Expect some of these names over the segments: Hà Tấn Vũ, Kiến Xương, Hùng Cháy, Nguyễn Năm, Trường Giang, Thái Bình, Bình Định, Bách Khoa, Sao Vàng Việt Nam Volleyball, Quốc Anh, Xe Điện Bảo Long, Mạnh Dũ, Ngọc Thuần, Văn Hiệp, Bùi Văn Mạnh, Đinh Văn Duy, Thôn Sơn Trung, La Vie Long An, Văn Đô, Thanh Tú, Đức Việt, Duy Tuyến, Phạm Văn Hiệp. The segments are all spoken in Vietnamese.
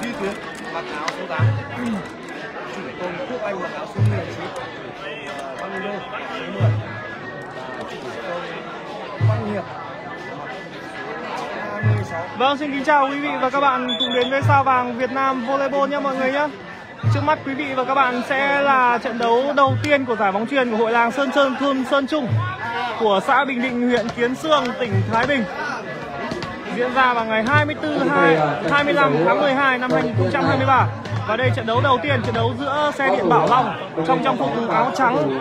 Duy Tuyến mặc áo số 8, Quốc Anh mặc áo số 19, Văn Đô số 10, Văn Hiệp. Vâng, xin kính chào quý vị và các bạn cùng đến với Sao Vàng Việt Nam Volleyball nhé mọi người nhé. Trước mắt quý vị và các bạn sẽ là trận đấu đầu tiên của giải bóng chuyền của hội làng Thôn Sơn Trung của xã Bình Định, huyện Kiến Xương, tỉnh Thái Bình, diễn ra vào ngày 25 tháng 12 năm 2023. Và đây trận đấu đầu tiên, trận đấu giữa Xe Điện Bảo Long trong trang phục áo trắng,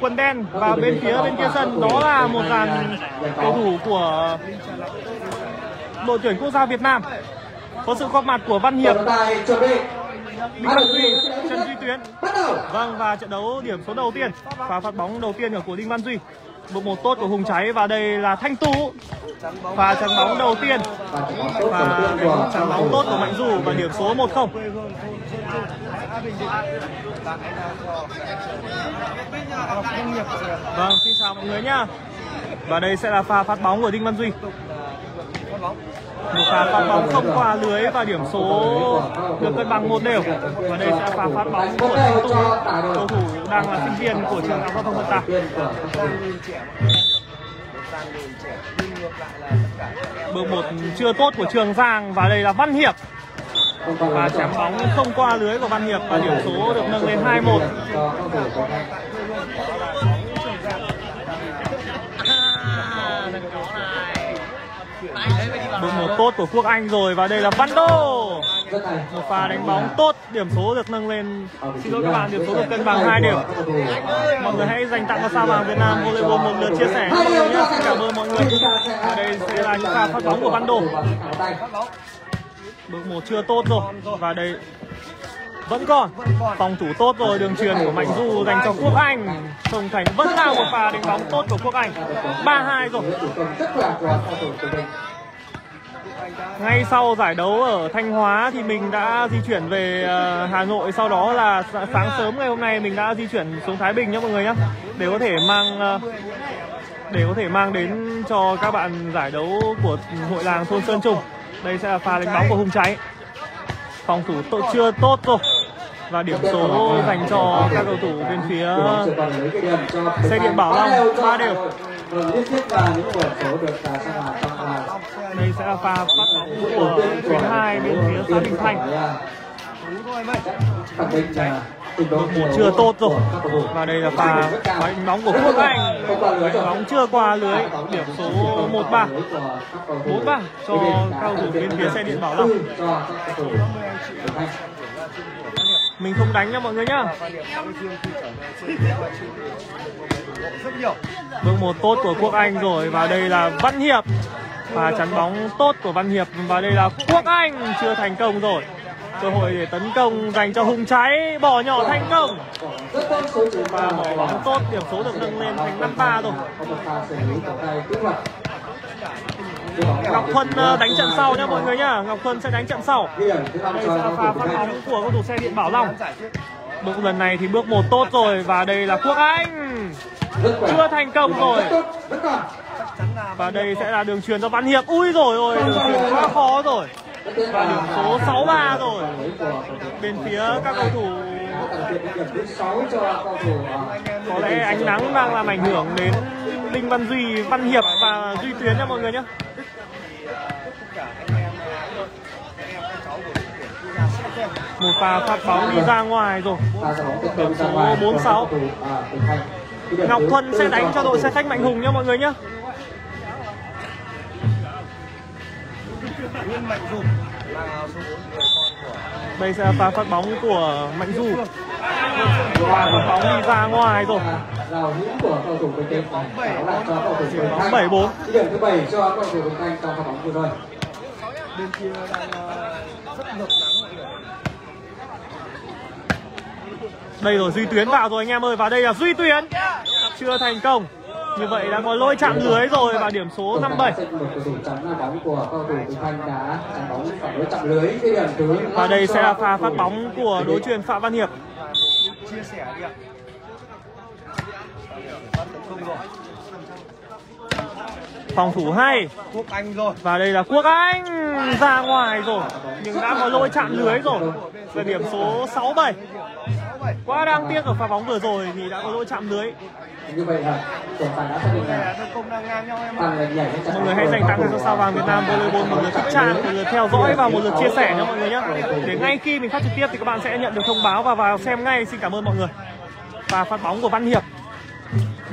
quần đen, và bên kia sân đó là một dàn cầu thủ của đội tuyển quốc gia Việt Nam có sự góp mặt của Văn Hiệp, Đinh Văn Duy, Trần Duy Tuyến. Vâng, và trận đấu điểm số đầu tiên, pha phạt bóng đầu tiên của Đinh Văn Duy, một tốt của Hùng Cháy, và đây là Thanh Tú, pha chắn bóng đầu tiên và chắn bóng tốt của Mạnh Dũ, và điểm số 1-0. Vâng, xin chào mọi người nhá. Và đây sẽ là pha phát bóng của Đinh Văn Duy, một pha phát bóng không qua lưới và điểm số được cân bằng 1 đều. Và đây sẽ là pha phát bóng của Thanh Tú, cầu thủ đang là sinh viên của trường Giao thông Vận tải. Bước 1 chưa tốt của Trường Giang, và đây là Văn Hiệp, và chạm bóng không qua lưới của Văn Hiệp, và điểm số được nâng lên 2-1. Bước 1 tốt của Quốc Anh rồi, và đây là Văn Đô, một pha đánh bóng tốt, điểm số được nâng lên, xin lỗi các bạn, điểm số được cân bằng 2 đều. Mọi người hãy dành tặng cho Sao Vàng Việt Nam Volleyball một lượt chia sẻ. Xin cảm ơn mọi người. Và đây sẽ là những pha phát bóng của Văn Đô. Bước 1 chưa tốt rồi, và đây vẫn còn phòng thủ tốt rồi, đường truyền của Mạnh Dũ dành cho Quốc Anh, Hồng Thành vẫn là một pha đánh bóng tốt của Quốc Anh, 3-2 rồi. Ngay sau giải đấu ở Thanh Hóa thì mình đã di chuyển về Hà Nội, sau đó là sáng sớm ngày hôm nay mình đã di chuyển xuống Thái Bình nhé mọi người nhé, để có thể mang đến cho các bạn giải đấu của hội làng Thôn Sơn Trung. Đây sẽ là pha đánh bóng của Hùng Cháy, phòng thủ chưa tốt rồi, và điểm số dành cho các cầu thủ bên phía Xe Điện Bảo Long, 3 đều. Đây sẽ là pha phát bóng của tuyến 2 bên phía xã Bình Thanh. Một chưa tốt rồi, và đây là pha đánh bóng của Quốc Anh, đánh bóng chưa qua lưới, điểm số 1-3, 4-3 cho cao thủ bên phía Xe Điện Bảo Long. Mình không đánh nha mọi người nhá. Bước 1 tốt của Quốc Anh rồi, và đây là Văn Hiệp, và chắn bóng tốt của Văn Hiệp, và đây là Quốc Anh chưa thành công rồi. Cơ hội để tấn công dành cho Hùng Cháy, bỏ nhỏ thành công và bỏ bóng tốt, điểm số được nâng lên thành 5-3 rồi. Ngọc Thuần đánh trận sau nhá mọi người nhá, Ngọc Thuần sẽ đánh trận sau. Đây là pha phát bóng của cầu thủ Xe Điện Bảo Long. Bước lần này thì bước 1 tốt rồi, và đây là Quốc Anh chưa thành công rồi. Và đây sẽ là đường truyền cho Văn Hiệp. Ui rồi ôi, đường truyền quá khó rồi. Và điểm số 6-3 rồi. Bên phía các cầu thủ, có lẽ ánh nắng đang làm ảnh hưởng đến Đinh Văn Duy, Văn Hiệp và Duy Tuyến nha mọi người nhé. Một pha phát bóng đi ra ngoài rồi, điểm số 4-6. Ngọc Thuần sẽ đánh cho đội xe khách Mạnh Hùng nhé mọi người nhé. Đây sẽ là pha phát bóng của Mạnh Dũ, pha phát bóng đi ra ngoài rồi, bóng 7-4. Điểm thứ 7 cho cầu thủ Bình Thanh trong pha bóng vừa rồi. Bên kia đang rất ngập nắng. Đây rồi, Duy Tuyến vào rồi anh em ơi, và đây là Duy Tuyến chưa thành công. Như vậy đã có lỗi chạm lưới rồi, và điểm số 5-7. Và đây sẽ là pha phát bóng của đối chuyền Phạm Văn Hiệp. Phòng thủ hay Quốc Anh rồi. Và đây là Quốc Anh ra ngoài rồi, nhưng đã có lỗi chạm lưới rồi. Về điểm số 6-7. Quá đáng tiếc ở pha bóng vừa rồi thì đã có lỗi chạm lưới. Như vậy là trọng tài đã xác định là tấn công đang ngang nhau em ạ. Mọi người hãy dành tặng cho Sao Vàng Việt Nam Volleyball một lượt thích trang, một lượt theo dõi và một lượt chia sẻ nha mọi người nhé. Để ngay khi mình phát trực tiếp thì các bạn sẽ nhận được thông báo và vào xem ngay. Xin cảm ơn mọi người. Và phát bóng của Văn Hiệp.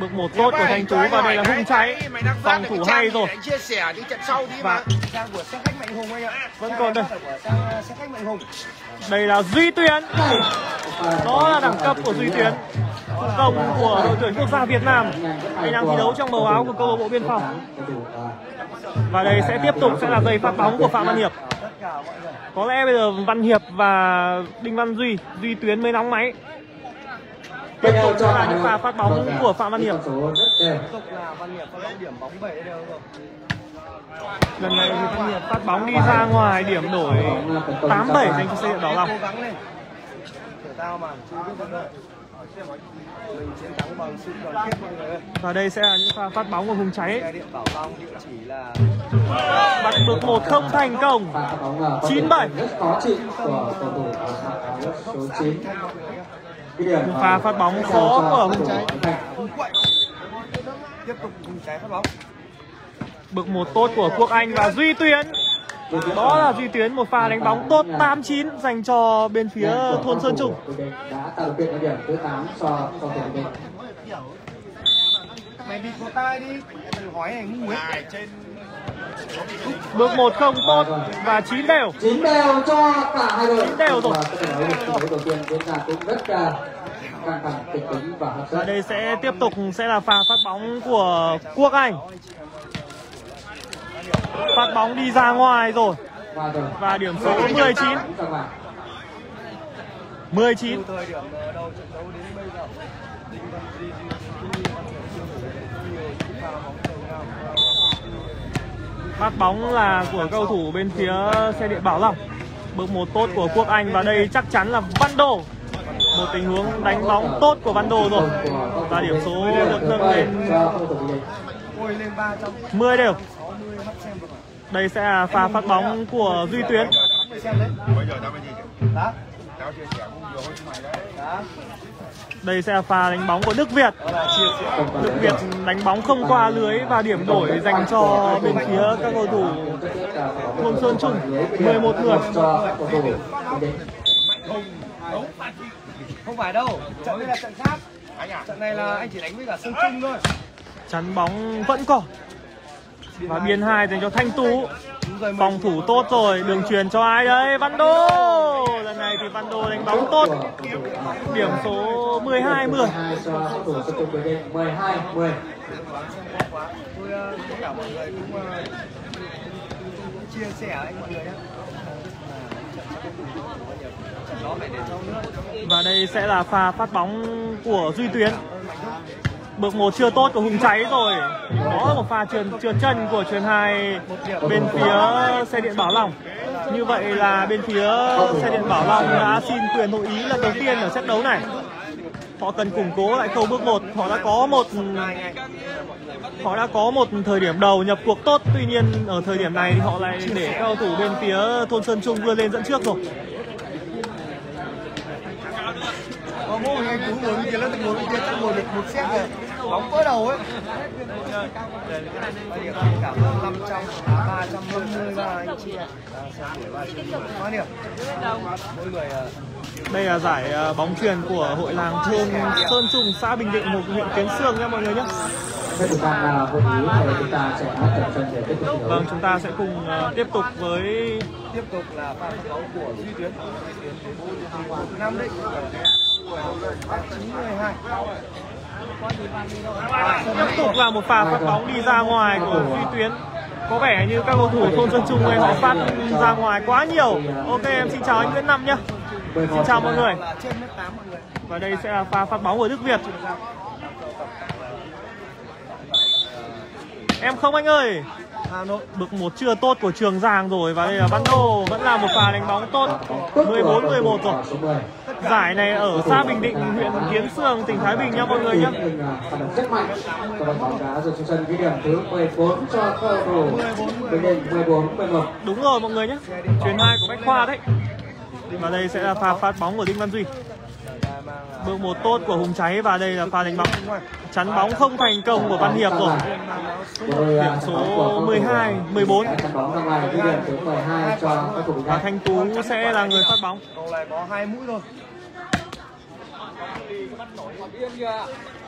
Bước một tốt của Thanh Tú và đây là Hùng Cháy. Phòng thủ hay rồi. Và vẫn còn đây. Đây là Duy Tuyến. Đó là đẳng cấp của Duy Tuyến. Công của đội tuyển quốc gia Việt Nam. Anh đang thi đấu trong màu áo của câu lạc bộ Biên Phòng. Và đây sẽ tiếp tục sẽ là giây phát bóng của Phạm Văn Hiệp. Có lẽ bây giờ Văn Hiệp và Đinh Văn Duy, Duy Tuyến mới nóng máy. Tiếp tục sẽ là những pha phát bóng của Phạm Văn Hiệp. Lần này thì Văn Hiệp phát bóng đi ra ngoài, điểm đổi 8-7 dành cho Xe Điện Bảo Long. Và đây sẽ là những pha phát bóng của Hùng Cháy. Bắt được 1-0 thành công. 9-7. Pha phát bóng khó của Hùng Cháy. Tiếp tục Hùng Cháy phát bóng. Bực một tốt của Quốc Anh và Duy Tuyến. Đó là Duy Tuyến, một pha đánh bóng tốt 8-9 dành cho bên phía thôn Sơn Trung. Đã tạo được điểm thứ 8 cho cầu thủ mình. Mày bịt vào tai đi. Hói này ngu ấy. Bước 1-0 tốt và 9 đều. 9 đều cho cả hai đội. 9 đều rồi. Và đây sẽ tiếp tục sẽ là pha phát bóng của Quốc Anh. Phát bóng đi ra ngoài rồi. Và điểm số 19. 19. Phát bóng là của cầu thủ bên phía Xe Điện Bảo Long. Bước một tốt của Quốc Anh và đây chắc chắn là Văn Đô. Một tình huống đánh bóng tốt của Văn Đô rồi. Và điểm số được nâng lên 10 đều. Đây sẽ là pha phát bóng của Duy Tuyến. Đây sẽ là pha đánh bóng của Đức Việt. Đức Việt đánh bóng không qua lưới và điểm đổi dành cho bên phía các cầu thủ thôn Sơn Trung, 11 người. Không phải đâu, trận này là trận khác. Trận này là anh chỉ đánh với cả Sơn Trung thôi. Chắn bóng vẫn còn. Và biên 2 dành cho Thanh Tú. Phòng thủ tốt rồi, đường truyền cho ai đấy? Văn Đô. Lần này thì Văn Đô đánh bóng tốt. Điểm số 12-10. Và đây sẽ là pha phát bóng của Duy Tuyến. Bước 1 chưa tốt của Hùng Cháy rồi. Đó là một pha trượt chân của chuyền 2 bên phía Xe Điện Bảo Long. Như vậy là bên phía Xe Điện Bảo Long đã xin quyền hội ý lần đầu tiên ở set đấu này. Họ cần củng cố lại khâu bước 1. Họ đã có một thời điểm đầu nhập cuộc tốt. Tuy nhiên ở thời điểm này thì họ lại để cầu thủ bên phía thôn Sơn Trung vươn lên dẫn trước rồi. Bóng vỡ đầu ấy. Cảm ơn 500, 353 anh chị ạ. Đây là giải bóng chuyền của hội làng thôn Sơn Trung, xã Bình Định, huyện Kiến Xương nha mọi người nhé. Vâng, chúng ta sẽ cùng tiếp tục là pha phát bóng của Duy Tuyến. Nam Định. 9-12. Tiếp tục là một pha phát bóng đi ra ngoài của Duy Tuyến. Có vẻ như các cầu thủ thôn Sơn Trung này họ phát ra ngoài quá nhiều. Ok, em xin chào anh Nguyễn Năm nhé. Xin chào mọi người. Và đây sẽ là pha phát bóng của Đức Việt. Em không anh ơi. Hà Nội được một chưa tốt của Trường Giang rồi. Và đây là Văn Đô vẫn là một pha đánh bóng tốt. 14-11 rồi. Giải này ở xã Bình Định, huyện Kiến Xương, tỉnh Thái Bình nha mọi người nhé. Rất mạnh. Đúng rồi mọi người nhé. Chuyền 2 của Bách Khoa đấy. Và đây sẽ là pha phát bóng của Đinh Văn Duy. Bước một tốt của Hùng Cháy và đây là pha đánh bóng chắn bóng không thành công của Văn Hiệp rồi. Điểm số 12, 14. Và Thanh Tú sẽ là người phát bóng.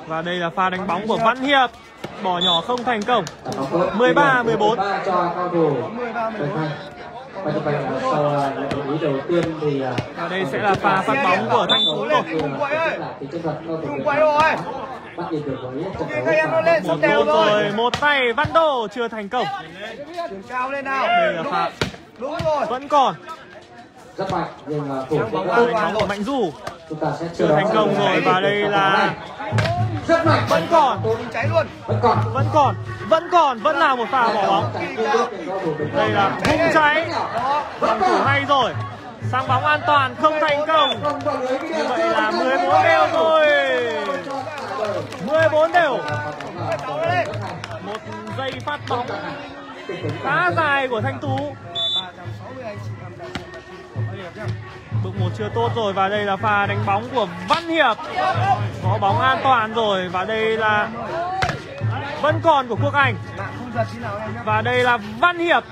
Và đây là pha đánh bóng của Văn Hiệp. Bỏ nhỏ không thành công. 13, 14. Và đây sẽ là pha phát bóng của Thanh Tú rồi. Một đôi rồi, một tay Văn Đô chưa thành công. Đây là pha vẫn còn. Mạnh Dũ chưa thành công rồi và đây là vẫn còn. Vẫn là một pha bỏ bóng. Đây là Hùng Cháy. Bóng thủ hay rồi. Sang bóng an toàn không thành công. Như vậy là 14 đều rồi. 14 đều. Một giây phát bóng khá dài của Thanh Tú. Bước một chưa tốt rồi và đây là pha đánh bóng của Văn Hiệp. Có bóng an toàn rồi và đây là vẫn còn của Quốc Anh. Và đây là Văn Hiệp.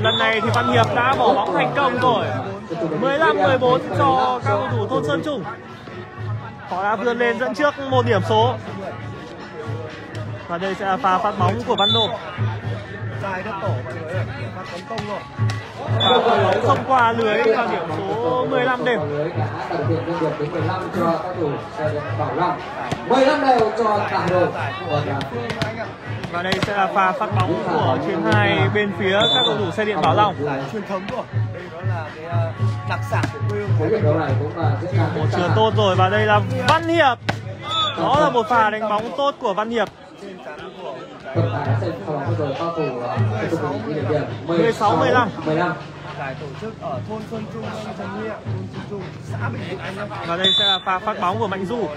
Lần này thì Văn Hiệp đã bỏ bóng thành công rồi. 15-14 cho các cầu thủ Thôn Sơn Trung. Họ đã vươn lên dẫn trước một điểm số. Và đây sẽ là pha phát bóng của Văn Đô. Và bóng không qua lưới và điểm số 15 đều. 15 đều cho cả đội. Và đây sẽ là pha phát bóng của chuyền 2 bên phía các cầu thủ Xe Điện Bảo Long. Truyền thống rồi. Đây đó là cái đặc sản của quê hương. Một chuyền tốt rồi và đây là Văn Hiệp. Đó là một pha đánh bóng tốt của Văn Hiệp. 16-15 giải tổ chức ở thôn Sơn Trung, xã Bình Định. Và đây sẽ là pha phát bóng của Mạnh Dũ.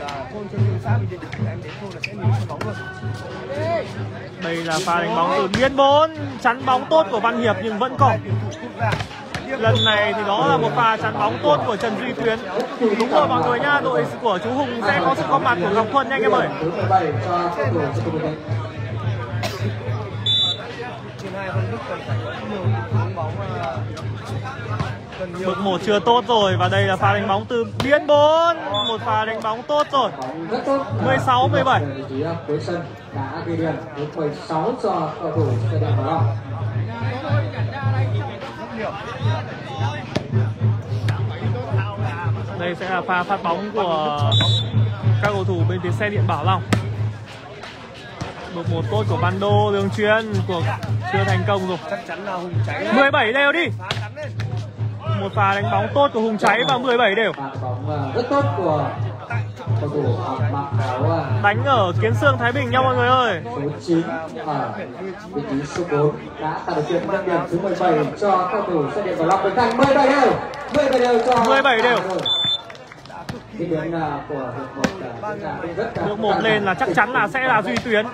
Đây là pha đánh bóng từ biên 4, chắn bóng tốt của Văn Hiệp nhưng vẫn còn. Lần này thì đó là một pha chắn bóng tốt của Trần Duy Tuyến. Đúng rồi mọi người nha, đội của chú Hùng sẽ có sự góp mặt của Ngọc Thuần nha anh em ơi. Bước 1 chưa tốt rồi và đây là pha đánh bóng từ biên 4. Một pha đánh bóng tốt rồi. 16-17. Đây sẽ là pha phát bóng của các cầu thủ bên phía Xe Điện Bảo Long. Bước 1 tốt của Văn Đô, đường chuyền của chưa thành công rồi. 17 đều đi. Một pha đánh bóng tốt của Hùng Cháy và 17 đều. Đánh ở Kiến Xương, Thái Bình nha mọi người ơi. Số 17 đều. Bước 1 lên là chắc chắn là sẽ là Duy Tuyến.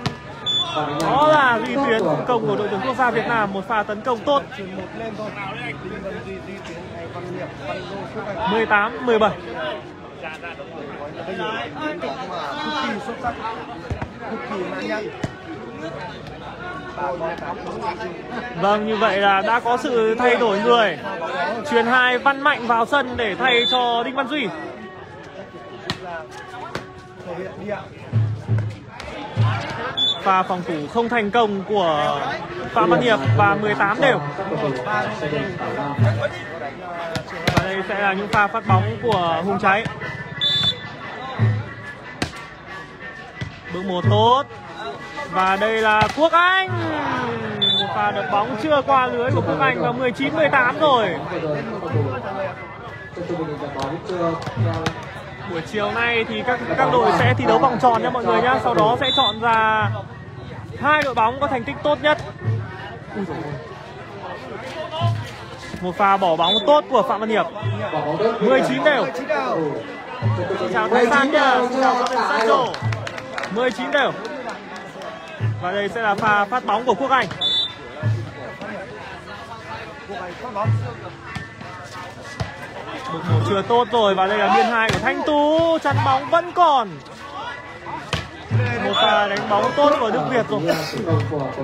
Đó là Duy Tuyến, công của đội tuyển quốc gia Việt Nam, một pha tấn công tốt. 18-17. Vâng, như vậy là đã có sự thay đổi người. Chuyền 2 Văn Mạnh vào sân để thay cho Đinh Văn Duy. Pha phòng thủ không thành công của Phạm Văn Hiệp và 18 đều. Và đây sẽ là những pha phát bóng của Hùng Cháy. Bước 1 tốt. Và đây là Quốc Anh. Một pha đập bóng chưa qua lưới của Quốc Anh và 19-18 rồi. Buổi chiều nay thì các đội sẽ thi đấu vòng tròn nha mọi người nhá. Sau đó sẽ chọn ra 2 đội bóng có thành tích tốt nhất Một pha bỏ bóng tốt của Phạm Văn Hiệp. 19 đều. Xin chào Thái San nha, xin chào các bạn sát rổ. 19 đều. Và đây sẽ là pha phát bóng của Quốc Anh. Một mổ chưa tốt rồi và đây là biên hai của Thanh Tú, chắn bóng vẫn còn. Một pha đánh bóng tốt của Đức Việt rồi.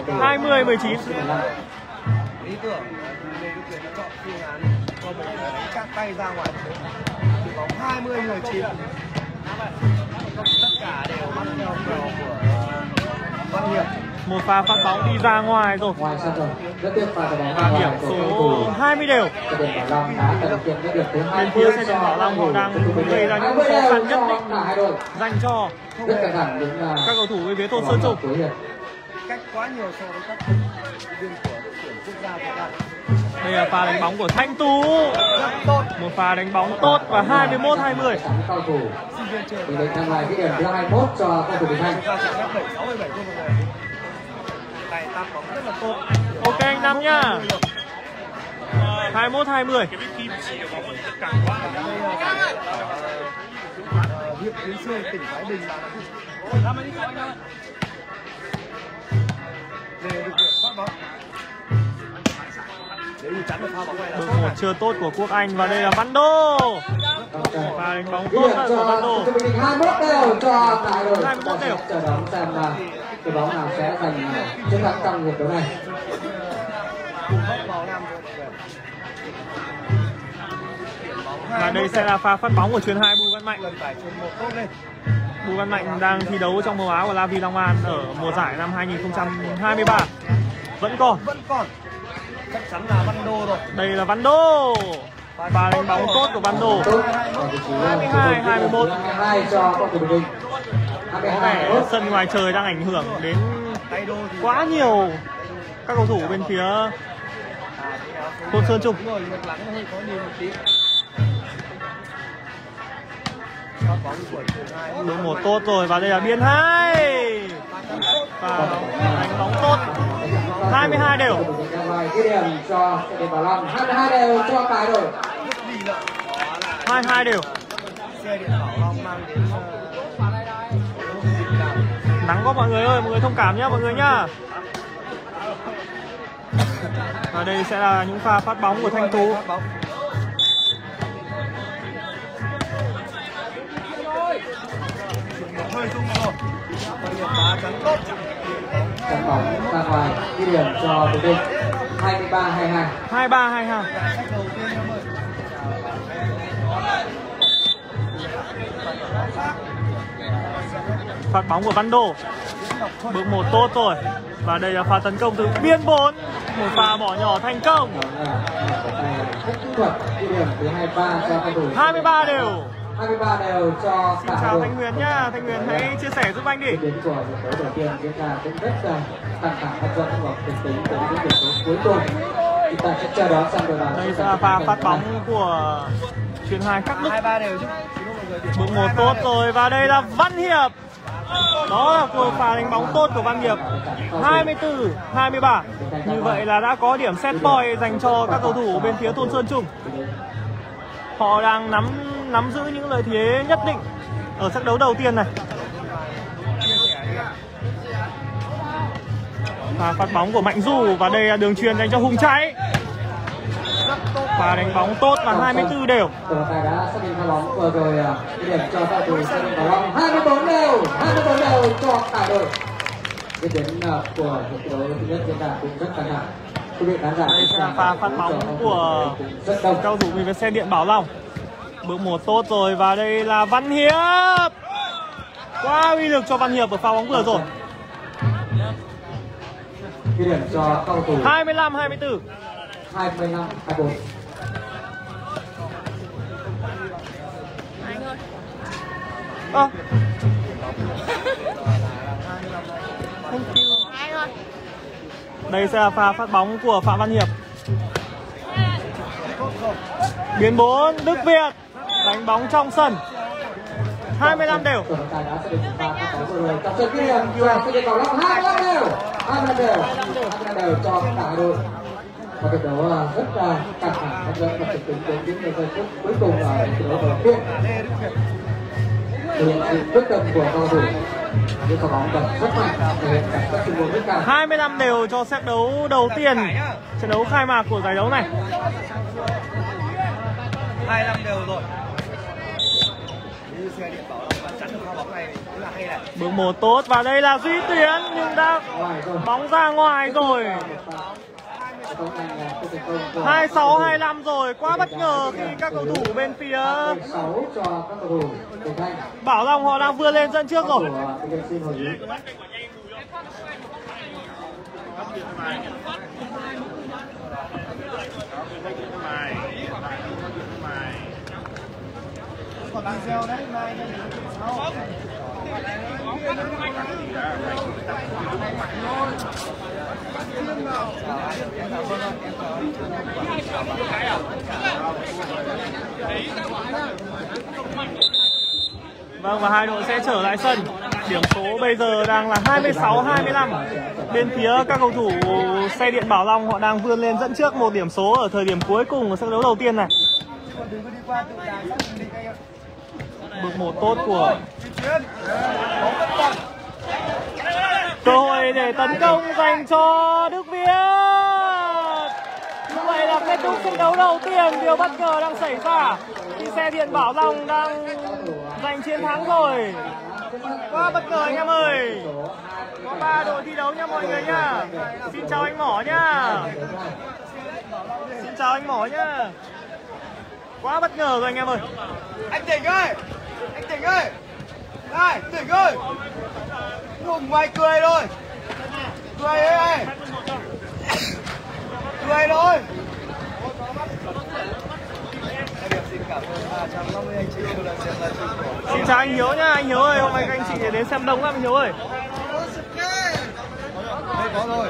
20-19. Các tay ra ngoài bóng 20-19. Tất cả đều bắt theo cầu của Văn Hiệp. Một pha phát bóng đi ra ngoài rồi. Và điểm số 20 đều. Bên phía Xe Điện Bảo Long họ đang gây ra những khó khăn nhất định dành cho các cầu thủ bên phía Thôn Sơn Trung. Cách quá nhiều so với các viên của đội tuyển quốc gia Việt Nam. Đây là pha đánh bóng của Thanh Tú. Một pha đánh bóng tốt và 21-20. Bình Định đang lại cái điểm thứ 21 cho cầu thủ Bình Định. Ok anh Nam nhá. 21-20. Huyện Kiến Xương, tỉnh Thái Bình. Đội một chưa tốt của Quốc Anh và đây là Văn Đô. Pha đánh bóng tốt của Văn Đô. 21 đều. Chờ đón xem cái bóng nào sẽ giành chiến thắng trong hiệp đấu này. Và đây sẽ là pha phát bóng của chuyền 2 Bùi Văn Mạnh. Bùi Văn Mạnh đang thi đấu trong màu áo của La Vie Long An ở mùa giải năm 2023. Vẫn còn. Chắc chắn là Văn Đô rồi. Đây là Văn Đô. Và đánh bóng tốt của Văn Đô. 22-21. Có vẻ sân ngoài trời đang ảnh hưởng đến quá nhiều các cầu thủ bên phía Thôn Sơn Trung. Đội một tốt rồi và đây là biên 2. Và đánh bóng tốt. 22 đều. Cho 22 đều cho cả đội. 22 đều. Nắng quá mọi người ơi, mọi người thông cảm nhá mọi người nhá. Và đây sẽ là những pha phát bóng của Thanh Tú. Chắn bóng ra ngoài, ghi điểm cho đội Bình. 23-22. 23-22. Phạt bóng của Văn Đô. Bước 1 tốt rồi. Và đây là pha tấn công từ biên 4. Một pha bỏ nhỏ thành công. 23 đều. 23 đều cho cả. Xin chào Thanh Huyền nhá, Thanh Huyền hãy chia sẻ giúp anh đi. Đến của trận đấu đầu tiên diễn ra cũng rất là căng thẳng hấp dẫn và kịch tính tới những điểm số cuối cùng. Chúng ta sẽ chờ đón xem đội nào. Đây là pha phát bóng của chuyền hai Khắc Đức. 23 đều chứ. Bước một tốt rồi và đây là Văn Hiệp. Đó là cuộc pha đánh bóng tốt của Văn Hiệp. 24-23. Như vậy là đã có điểm set point dành cho các cầu thủ bên phía Thôn Sơn Trung. Họ đang nắm giữ những lợi thế nhất định ở trận đấu đầu tiên này. Và phát bóng của Mạnh Dũ và đây là đường chuyền dành cho Hùng Cháy. Và đánh bóng tốt và 24 đều. Đã xác định pha bóng vừa rồi điểm cho đội tuyển Xe Điện Bảo Long. 24 đều, 24 đều cho cả đội. Cái điểm của trận đấu thứ nhất diễn ra cũng rất căng thẳng. Quý vị khán giả, đây là pha phát bóng của cầu thủ mình với Xe Điện Bảo Long. Bước một tốt rồi và đây là Văn Hiệp. Quá uy lực cho Văn Hiệp ở pha bóng vừa rồi. 25-24. 25-24. Ơ. Đây sẽ là pha phát bóng của Phạm Văn Hiệp. Biến 4 Đức Việt. Đánh bóng trong sân. 25 đều. Tập trận ghi điểm của Xe Điện Bảo Long 25 đều. 25 đều. 25 đều cho cả đội. Và trận đấu rất là căng thẳng, hấp dẫn và trực tiếp đến những giây phút cuối cùng ở trận đấu đầu tiên. Quyết tâm của cầu thủ với quả bóng rất mạnh, thể hiện cảm giác chuyên môn rất cao. 25 đều cho set đấu đầu tiên, trận đấu khai mạc của giải đấu này. 25 đều rồi. Bước một tốt và đây là Duy Tuyến nhưng đã bóng ra ngoài rồi. 26-25 rồi, quá bất ngờ khi các cầu thủ bên phía Bảo Long họ đang vươn lên dẫn trước rồi. Vâng, và hai đội sẽ trở lại sân. Điểm số bây giờ đang là 26-25. Bên phía các cầu thủ Xe Điện Bảo Long họ đang vươn lên dẫn trước một điểm số ở thời điểm cuối cùng của trận đấu đầu tiên này. Bước một tốt của cơ hội để tấn công dành cho Đức Việt. Như vậy là kết thúc trận đấu đầu tiên. Điều bất ngờ đang xảy ra khi Xe Điện Bảo Long đang giành chiến thắng rồi. Quá bất ngờ anh em ơi. Có 3 đội thi đấu nha mọi người nha. Xin chào anh Mỏ nha. Xin chào anh Mỏ nha. Quá bất ngờ rồi anh em ơi. Anh Tỉnh ơi. Anh Tỉnh ơi. Này Tỉnh ơi. Hùng ngoài cười rồi. Cười ơi. Cười rồi. Xin chào anh Hiếu nha. Anh Hiếu ơi, hôm nay các anh chị đến xem đông lắm anh Hiếu ơi. Đây có rồi.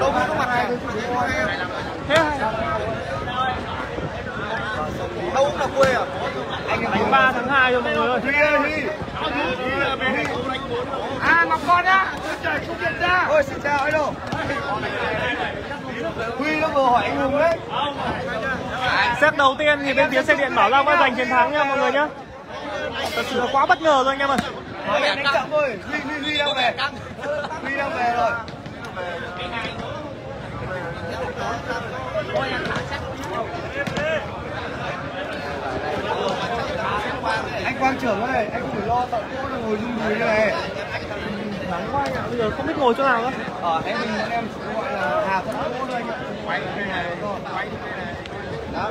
Đâu có mặt này. Đâu cũng là quê à? Anh 3 tháng 2 rồi mọi người ơi. À Ngọc Con á. Trời không nhận ra. Ôi xin chào anh Đô. Huy nó vừa hỏi anh Hùng đấy. Set đầu tiên thì bên phía Xe Điện Bảo Long đã giành chiến thắng nha mọi người nhá. Thật sự là quá bất ngờ rồi anh em ơi. Anh Trọng ơi, Huy đang về. Huy đang về rồi. Anh Quang trưởng ơi, anh phải lo tận chỗ là ngồi rung rúi này. Nắng quá anh ạ, bây giờ không biết ngồi chỗ nào nữa. Ở thế mình em gọi là Hà Tấn Vũ thôi anh ạ. Quay cái này, quay cái này. Đó.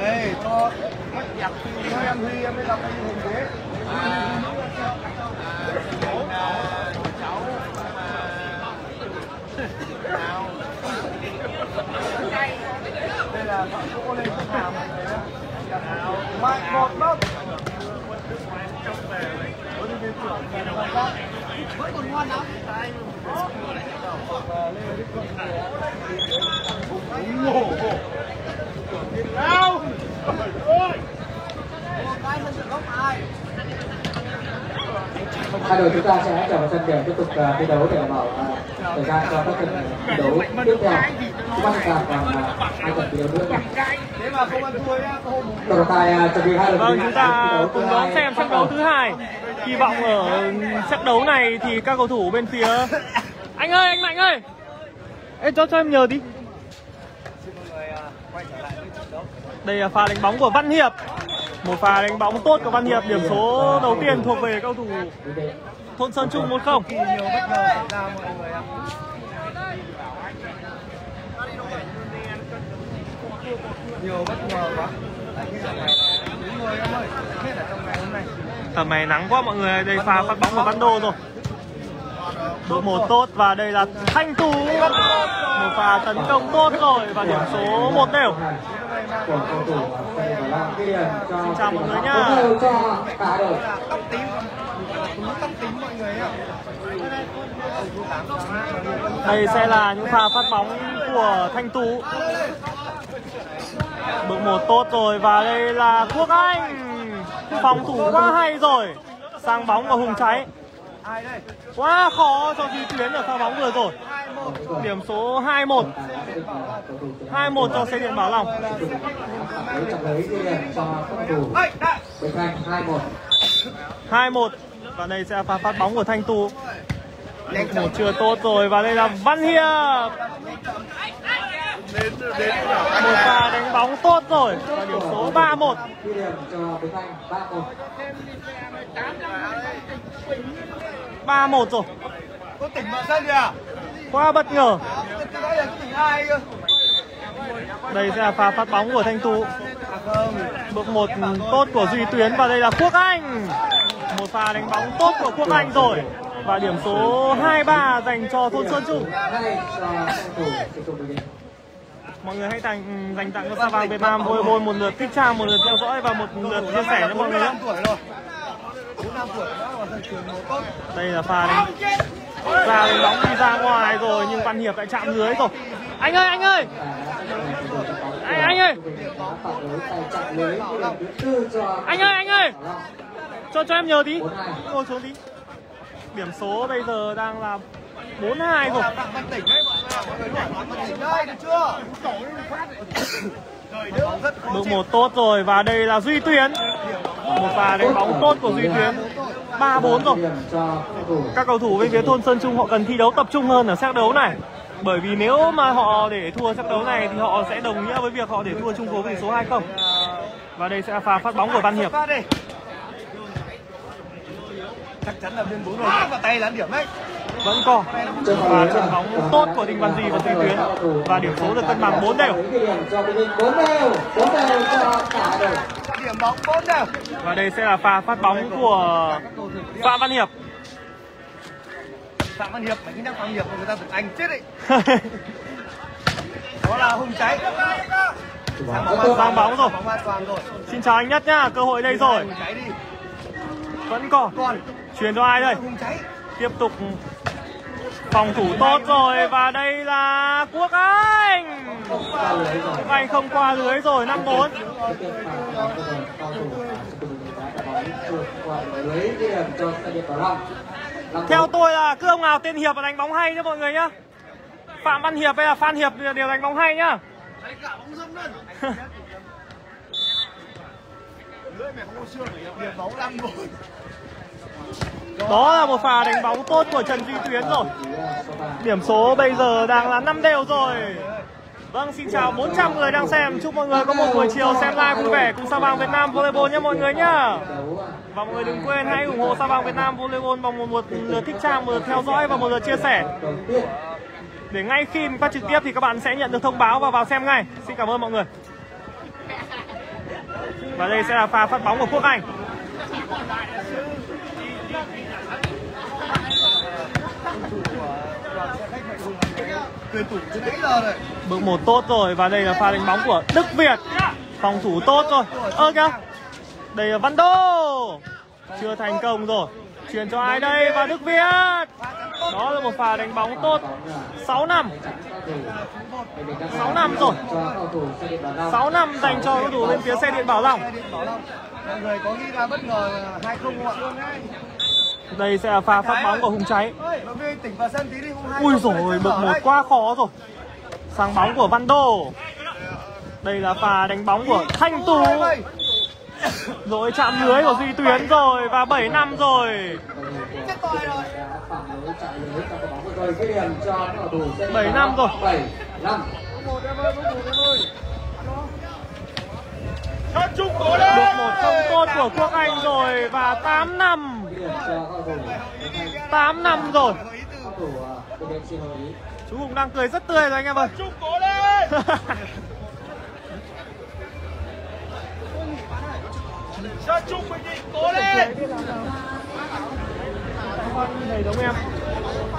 Đây, cho mất nhặt thì em Huy em mới gặp anh Hùng thế. Đây là bọn cô lên chỗ nào mà mạnh một lắm. Vẫn còn ngon lắm. Nào. Hai đội chúng ta sẽ trở vào sân để tiếp tục thi đấu để bảo thời gian cho các trận đấu tiếp theo. Chúng ta còn hai trận thi đấu nữa. Trọng tài chuẩn bị hai đội. Vâng, chúng ta cùng đón xem trận đấu thứ hai. Hy vọng ở trận đấu này thì các cầu thủ bên phía anh ơi, anh Mạnh ơi, em cho em nhờ đi. Đây là pha đánh bóng của Văn Hiệp. Một pha đánh bóng tốt của Văn Hiệp. Điểm số đầu tiên thuộc về cầu thủ Thôn Sơn Trung 1-0. Nhiều bất ngờ quá. Tầm này nắng quá mọi người. Đây pha phát bóng của Văn Đô rồi. Đội một tốt và đây là Thanh Tú. Một pha tấn công tốt rồi và điểm số 1 đều. Xin chào mọi người nhá. Đây sẽ là những pha phát bóng của Thanh Tú. Bước một tốt rồi và đây là Quốc Anh. Phòng thủ quá hay rồi. Sang bóng của Hùng Cháy. Quá khó cho Duy Tuyến ở pha bóng vừa rồi. Điểm số 2-1. 2-1 cho Xe Điện Bảo Long. Hai một và đây sẽ pha phát bóng của Thanh Tú. Một chưa tốt rồi và đây là Văn Hiệp. Một pha đánh bóng tốt rồi và điểm số 3-1. Rồi. Quá bất ngờ. Đây sẽ là pha phát bóng của Thanh Tú. Bước một tốt của Duy Tuyến và đây là Quốc Anh. Một pha đánh bóng tốt của Quốc Anh rồi. Và điểm số 2-3 dành cho thôn Sơn Trung. Mọi người hãy dành tặng cho Sao Vàng Việt Nam Volleyball một lượt thích trang, một lượt theo dõi và một lượt chia sẻ cho mọi người nhé. Đây là pha đánh ra đánh bóng đi ra ngoài rồi nhưng Văn Hiệp lại chạm dưới rồi. Anh ơi, anh ơi. Anh ơi. Anh ơi, anh ơi. Cho em nhờ tí. Ngồi xuống tí. Điểm số bây giờ đang là 4-2 rồi. Bước một tốt rồi và đây là Duy Tuyến. Một pha đánh bóng tốt của Duy Tuyến. 3-4 rồi. Các cầu thủ bên phía thôn Sơn Trung họ cần thi đấu tập trung hơn ở sát đấu này. Bởi vì nếu mà họ để thua trận đấu này thì họ sẽ đồng nghĩa với việc họ để thua chung cuộc tỷ số 2-0. Và đây sẽ là pha phát bóng của Văn Hiệp. Chắc chắn là biên 4 rồi. Và tay là ăn điểm đấy. Vẫn còn. Và trận bóng tốt của Đinh Văn Duy và Duy Tuyến. Và điểm số được cân bằng 4 đều. Điểm bóng 4 đều. Và đây sẽ là pha phát bóng của Phạm Văn Hiệp. Phạm Văn Hiệp, phải nghĩ năng Phạm Hiệp mà người ta tưởng anh chết đấy. Đó là Hùng Cháy. Sang bóng rồi. Xin chào anh Nhất nhá, cơ hội đây rồi. Vẫn còn. Chuyển cho ai đây? Tiếp tục phòng thủ tốt rồi và đây là Quốc Anh. Quốc Anh không qua lưới rồi, 5-4. Theo tôi là cứ ông nào tên Hiệp và đánh bóng hay nhá mọi người nhá. Phạm Văn Hiệp hay là Phan Hiệp đều đánh bóng hay nhá. Đó là một pha đánh bóng tốt của Trần Duy Tuyến rồi. Điểm số bây giờ đang là 5 đều rồi. Vâng, xin chào 400 người đang xem. Chúc mọi người có một buổi chiều xem live vui vẻ cùng Sao Vàng Việt Nam Volleyball nhé mọi người nhá. Và mọi người đừng quên hãy ủng hộ Sao Vàng Việt Nam Volleyball bằng một lượt thích trang, một lượt theo dõi và một lượt chia sẻ. Để ngay khi mình phát trực tiếp thì các bạn sẽ nhận được thông báo và vào xem ngay. Xin cảm ơn mọi người. Và đây sẽ là pha phát bóng của Quốc Anh. Bước một tốt rồi và đây là pha đánh bóng của Đức Việt. Phòng thủ tốt rồi. Kìa. Đây là Văn Đô. Chưa thành công rồi. Chuyển cho ai đây và Đức Việt. Đó là một pha đánh bóng tốt. 6-5 rồi. 6-5 dành cho cầu thủ bên phía Xe Điện Bảo Long. Mọi người có nghĩ là bất ngờ 2-0 không ạ? Đây sẽ là pha phát bóng của Hùng Cháy. Ui rồi, bực một quá khó rồi. Sang bóng của Văn Đô. Đây là pha đánh bóng của Thanh Tú. Rồi chạm lưới của Duy Tuyến rồi. Và 7-5 rồi. 7-5 rồi. Bước một không tốt của Quốc Anh rồi. Và 8-5 rồi. Chú Hùng đang cười rất tươi rồi anh em ơi.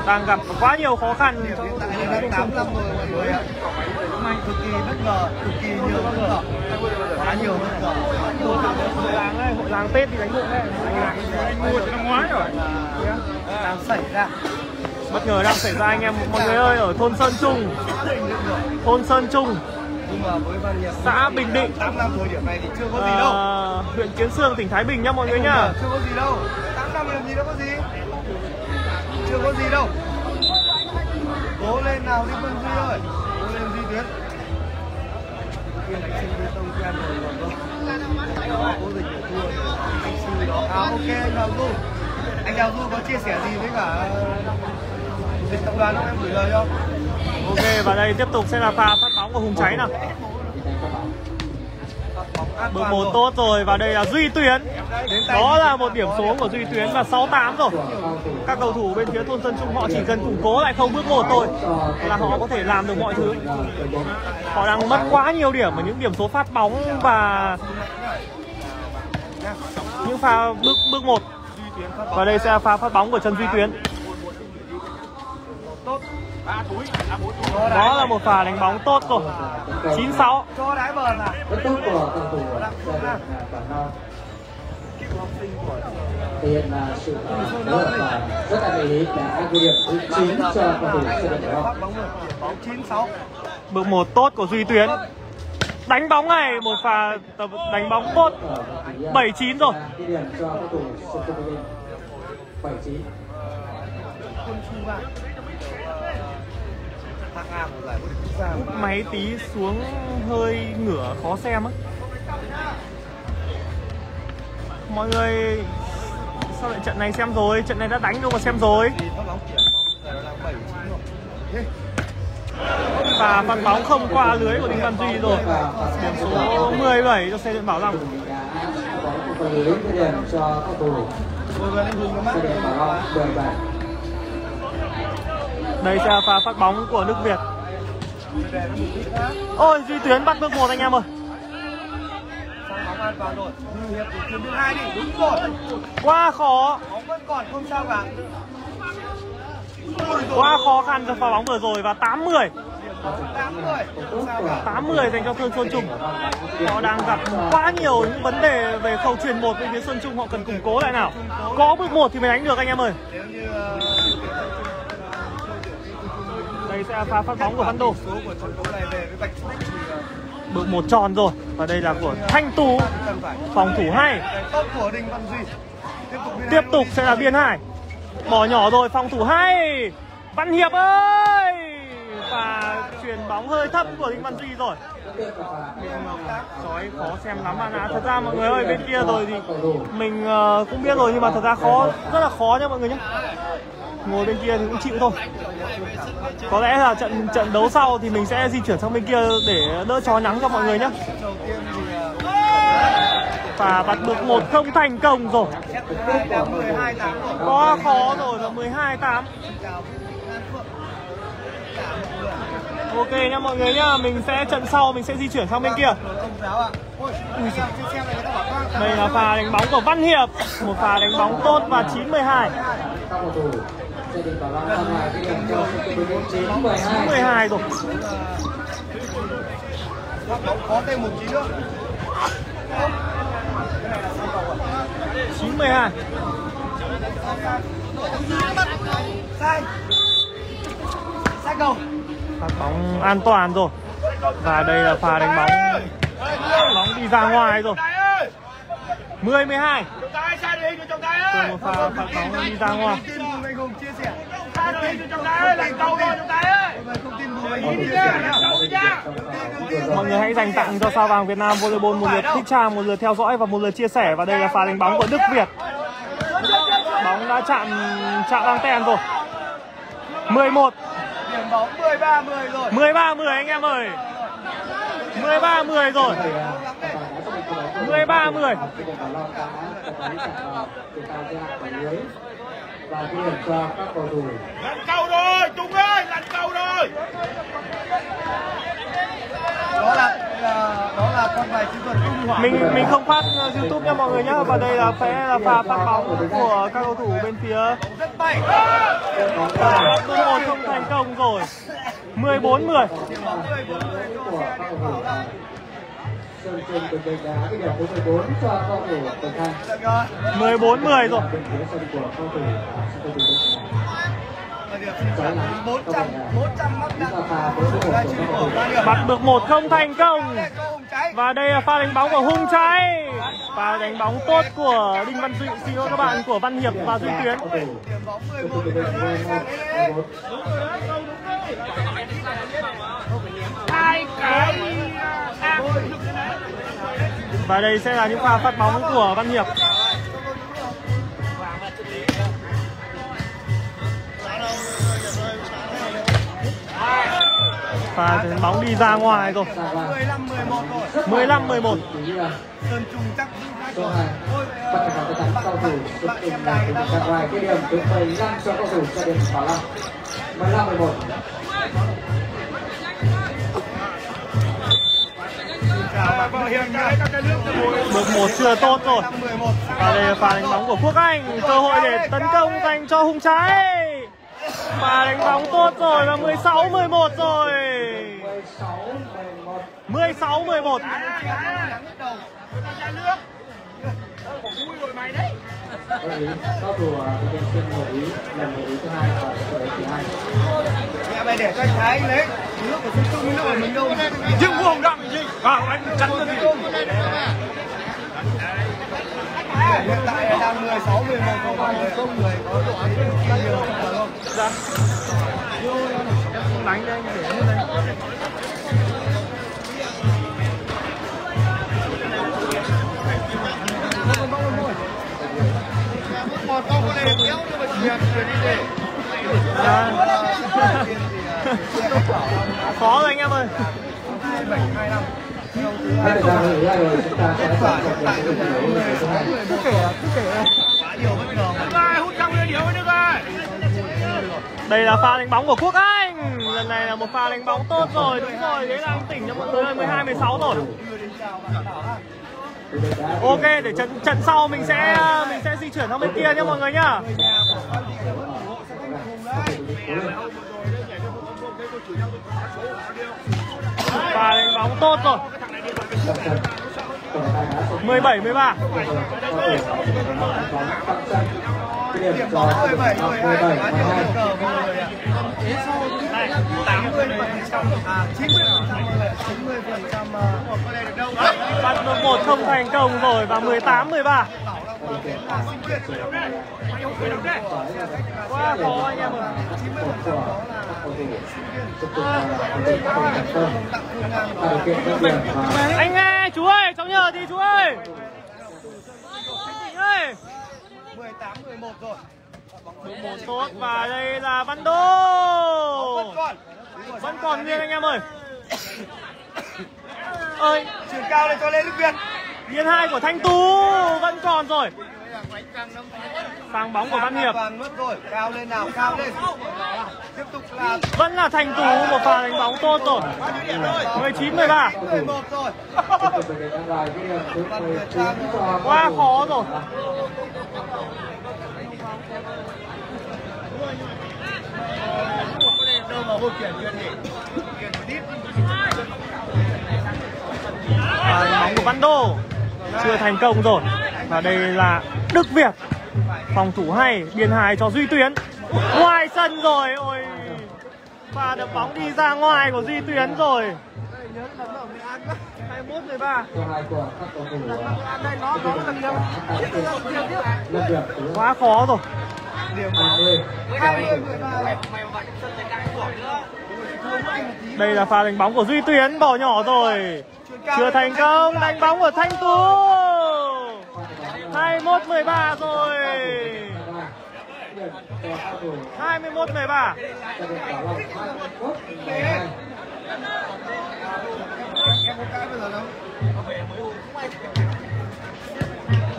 Đang gặp quá nhiều khó khăn. Cực kỳ bất ngờ, cực kỳ nhiều bất ngờ. Quá nhiều bất ngờ. Hội làng Tết thì đánh bụng đấy. Anh mua từ năm ngoái rồi. Đang xảy ra. Bất ngờ đang xảy ra anh em. Mọi người ơi, ở thôn Sơn Trung. xã Bình Định, huyện Kiến Xương, tỉnh Thái Bình nhá mọi người nhá. Chưa có gì đâu, 8 năm làm gì đâu có gì, chưa có gì đâu. Cố lên nào Đinh Văn Duy ơi, cố lên Duy Tuyến. Anh Đào Du có chia sẻ gì với cả tập đoàn không, em gửi lời không? Ok, và đây tiếp tục sẽ là pha phát bóng của Hùng Cháy nào. Bước 1 tốt rồi và đây là Duy Tuyến. Đó là một điểm số của Duy Tuyến là 68 rồi. Các cầu thủ bên phía thôn Sơn Trung họ chỉ cần củng cố lại không bước 1 thôi là họ có thể làm được mọi thứ. Họ đang mất quá nhiều điểm ở những điểm số phát bóng và những pha bước 1. Và đây sẽ là pha phát bóng của Trần Duy Tuyến. Đó là một pha đánh bóng tốt rồi, 96. Rất là cho bước 1 tốt của Duy Tuyến. Đánh bóng này, một pha đánh bóng tốt, 79 rồi. Máy tí xuống hơi ngửa khó xem á. Mọi người sao lại trận này xem rồi, trận này đã đánh đâu mà xem rồi. Và phát bóng không qua lưới của Đinh Văn Duy rồi. Điểm số 17 cho Xe Điện Bảo Long. Đây sẽ là pha phát bóng của Đức Việt. Ôi Duy Tuyến bắt bước 1 anh em ơi. Quá khó. Quá khó khăn cho pha bóng vừa rồi và 80. 80 dành cho Sơn Trung. Họ đang gặp quá nhiều những vấn đề về khâu truyền một bên phía Sơn Trung, họ cần củng cố lại nào. Có bước 1 thì mới đánh được anh em ơi. Đây sẽ là pha phát bóng của Văn Đô. Bước 1 tròn rồi. Và đây là của Thanh Tú, phòng thủ 2. Tiếp tục sẽ là biên 2. Bỏ nhỏ rồi, phòng thủ 2. Văn Hiệp ơi. Và chuyền bóng hơi thấp của Đinh Văn Duy rồi. Chói khó xem lắm bạn ạ. Thật ra mọi người ơi, bên kia rồi thì mình cũng biết rồi, nhưng mà thật ra khó, rất là khó nha mọi người nhé. Ngồi bên kia thì cũng chịu thôi. Có lẽ là trận đấu sau thì mình sẽ di chuyển sang bên kia để đỡ chó nắng cho mọi người nhé. Và bật bước 1 không thành công rồi. Có khó rồi là 12-8. Ok nha mọi người nhá, mình sẽ trận sau mình sẽ di chuyển sang bên kia. Đây là pha đánh bóng của Văn Hiệp, một pha đánh bóng tốt và 9-12. 9-12 rồi. Có thêm 19 nữa. 9-12. Sai. Sai cầu. Phát bóng an toàn rồi. Và đây là pha đánh bóng. Bóng đi ra ngoài rồi. 10-12. Một pha phát bóng đi ra ngoài. Mọi người hãy dành tặng cho Sao Vàng Việt Nam Volleyball một lượt thích trang, một lượt theo dõi và một lượt chia sẻ. Và đây là pha đánh bóng của Đức Việt. Bóng đã chạm anten rồi. 11. Điểm bóng 13-10 rồi. 13-10 anh em ơi. 13-10 rồi. 13-10. Và ghi điểm cho các cầu thủ. Lần cầu rồi, Trung ơi, lần cầu rồi. Đó là con bài chiến thuật Trung Hoa. Mình không phát YouTube nha mọi người nhá. Và đây là sẽ là pha phát bóng của các cầu thủ bên phía. Rất bay. Và bước 1 không thành công rồi. 14-10. Sơn Trung Bình Định đã ghi điểm 14 cho cầu thủ Tuần Thanh. 14-10 rồi. được 400 mắc đặt được 1-0 thành công. Và đây là pha đánh bóng của Hùng Cháy. Pha đánh bóng tốt của Đinh Văn Duy, xin lỗi các bạn, của Văn Hiệp và Duy Tuyến. Và đây sẽ là những pha phát bóng của Văn Hiệp. Pha bóng đi ra ngoài rồi. 15-11. Sơn Trung chắc giữ hai thôi. Cầu thủ ra ngoài cái điểm từ 15 cho cầu thủ cho đến 15-11. Được 1 chưa tốt rồi. Và đây là pha đánh bóng của Quốc Anh, cơ hội để tấn công dành cho Hùng Cháy. Pha đánh bóng tốt rồi và 16-11 rồi. 16-11. Mày để cho anh Thái lấy nước của Sơn Trung, nước của mình đâu. Nhưng Hùng đậm gì? Vào anh chắn cho Sơn Trung. Hiện tại là đang 16-11 không phải người không người có độ ăn kia nhiều phải không? Dạ. Không đánh đây, để như đây. Một con này để kéo nhưng mà chuyển đi để. Khó rồi anh em ơi. 27-25. Đây là pha đánh bóng của Quốc Anh. Lần này là một pha đánh bóng tốt rồi, đúng rồi, đấy là tỉnh cho mọi người ơi, 12-16 rồi. Ok, để trận sau mình sẽ di chuyển sang bên kia nhé mọi người nhá. Pha đánh bóng tốt rồi. 17-13. Bắt được 1-0 thành công rồi và 18-13. Quá khó anh em ạ. Anh nghe chú ơi, cháu nhờ thì chú ơi. 18-11 rồi. Một tốt và đây là Văn Đô. Vẫn còn Nhiên anh em ơi. Ơi, chuyển cao lên cho lên Đức Việt. Nhiên 2 của Thanh Tú vẫn còn rồi. Sang bóng của Văn Hiệp. Cao lên nào, cao lên. Tiếp tục là vẫn là Thanh Tú, một pha đánh bóng tốt rồi. 19-13. Quá khó rồi. Bóng của Văn Đô chưa thành công rồi. Và đây là Đức Việt. Phòng thủ hay, biên hài cho Duy Tuyến. Ngoài sân rồi, ôi. Pha đập bóng đi ra ngoài của Duy Tuyến rồi. 21-13. Quá khó rồi. 20-13. Đây là pha đánh bóng của Duy Tuyến, bỏ nhỏ rồi. Chưa thành công, đánh bóng của Thanh Tú. 21-13 rồi. 21-13.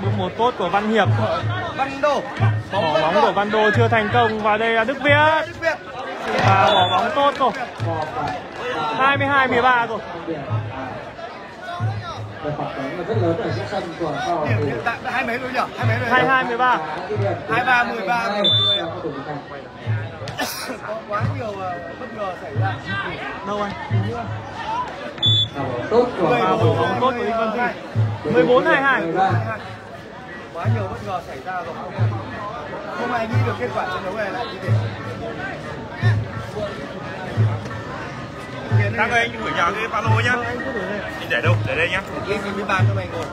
Bước một tốt của Văn Hiệp. Bỏ bóng của Văn Đô chưa thành công và đây là Đức Việt. Và bỏ bóng tốt rồi. 22-13 rồi. Hai mấy rồi nhỉ? 22-13. 23-13. Có quá nhiều bất ngờ xảy ra. Đâu anh? Tốt của 14-22. Quá nhiều bất ngờ xảy ra rồi. Không ai nghĩ được kết quả trận đấu này là như thế. Thằng ơi, anh gửi vào cái ba lô nhá. Anh để đâu? Để đây nhá. Lên cái bàn cho mày ngồi.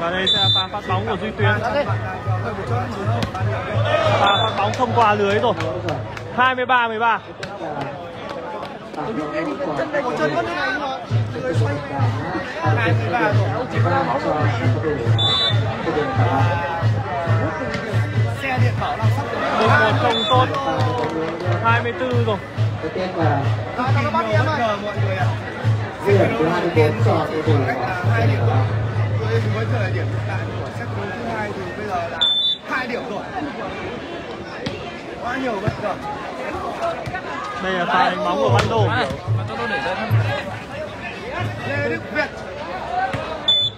Và đây sẽ pha phát bóng của Duy Tuyến. Pha phát bóng không qua lưới rồi. 23-13. Xe Điện Bảo Long sắp được 1-1 không tốt. 24 rồi. Với thời điểm hiện tại của set đấu thứ hai thì bây giờ là 2 điểm rồi, quá nhiều bất ngờ. Đây là pha đánh bóng của Văn Đô. Lê Đức Việt.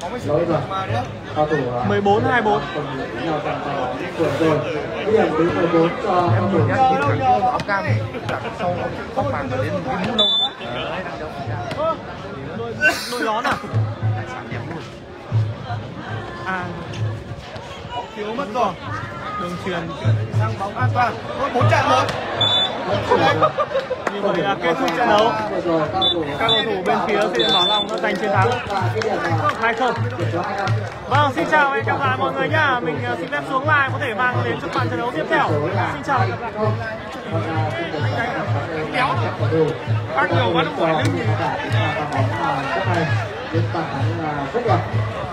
Bóng mới xử lý mà nữa. 14-24. Bây giờ đến 14 cho em nhường nhá. Áo cam sau tóc vàng đến cái mũ lông. Nồi lón à? À, thiếu mất rồi. Đường truyền sang bóng an toàn. 4-1. Như vậy là kết thúc trận đấu. Các cầu thủ bên phía Xe Điện Bảo Long đã giành chiến thắng 2-0. Vâng, xin chào và hẹn gặp lại mọi người nhá. Mình xin phép xuống live có thể mang đến cho màn trận đấu tiếp theo. Xin chào. Kéo. Ăn nhiều quá nó mỏi lưng. Rất là